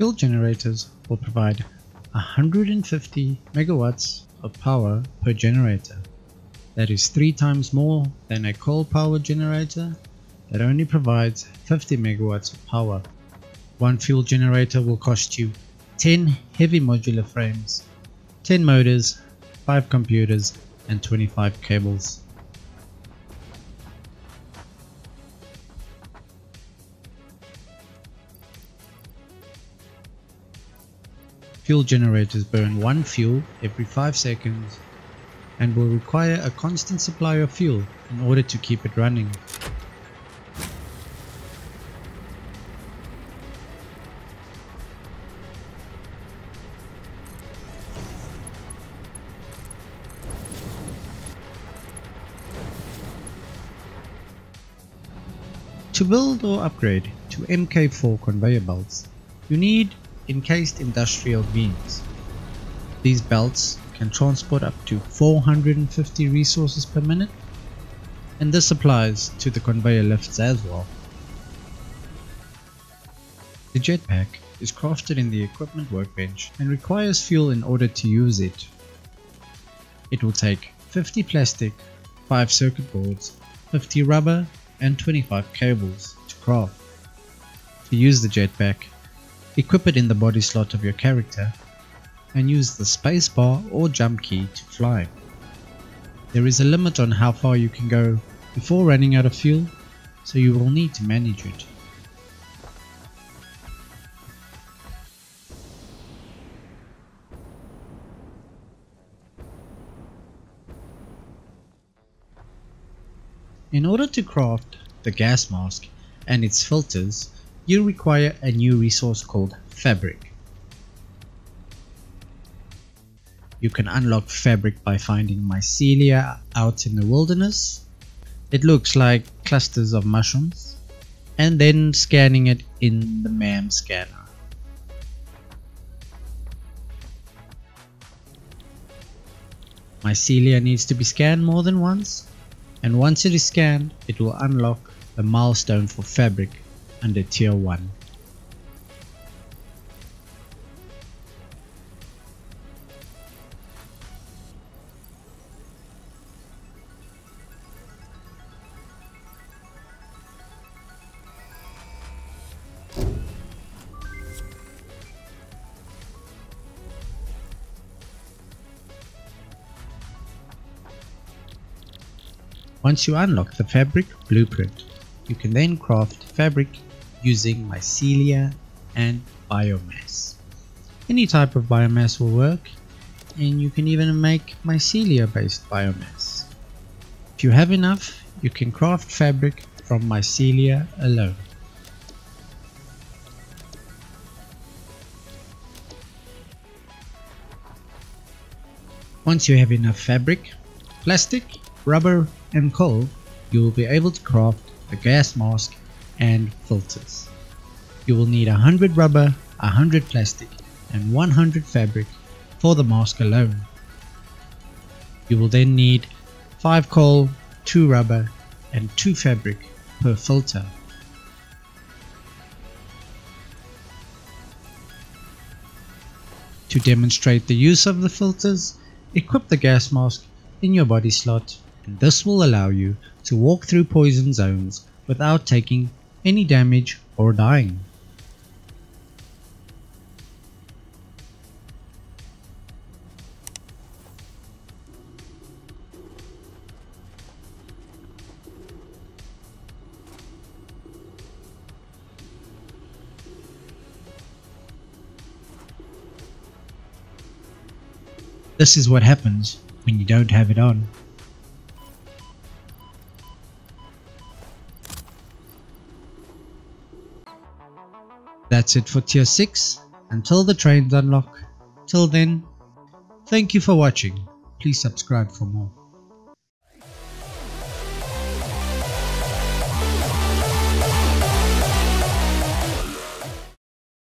Fuel generators will provide 150 megawatts of power per generator. That is 3 times more than a coal power generator that only provides 50 megawatts of power. One fuel generator will cost you 10 heavy modular frames, 10 motors, 5 computers and 25 cables. Fuel generators burn one fuel every 5 seconds and will require a constant supply of fuel in order to keep it running. To build or upgrade to MK4 conveyor belts, you need encased industrial beams. These belts can transport up to 450 resources per minute, and this applies to the conveyor lifts as well. The jetpack is crafted in the equipment workbench and requires fuel in order to use it. It will take 50 plastic, 5 circuit boards, 50 rubber and 25 cables to craft. To use the jetpack, equip it in the body slot of your character and use the spacebar or jump key to fly. There is a limit on how far you can go before running out of fuel, so you will need to manage it. In order to craft the gas mask and its filters, you require a new resource called Fabric. You can unlock Fabric by finding mycelia out in the wilderness. It looks like clusters of mushrooms, and then scanning it in the MAM scanner. Mycelia needs to be scanned more than once, and once it is scanned, it will unlock the milestone for Fabric under tier 1. Once you unlock the Fabric blueprint, you can then craft Fabric using mycelia and biomass. Any type of biomass will work, and you can even make mycelia based biomass. If you have enough, you can craft Fabric from mycelia alone. Once you have enough fabric, plastic, rubber and coal, you will be able to craft the gas mask and filters. You will need 100 rubber, 100 plastic and 100 fabric for the mask alone. You will then need 5 coal, 2 rubber and 2 fabric per filter. To demonstrate the use of the filters, equip the gas mask in your body slot, and this will allow you to walk through poison zones without taking any damage or dying. This is what happens when you don't have it on. That's it for tier 6, until the trains unlock. Till then, thank you for watching, please subscribe for more.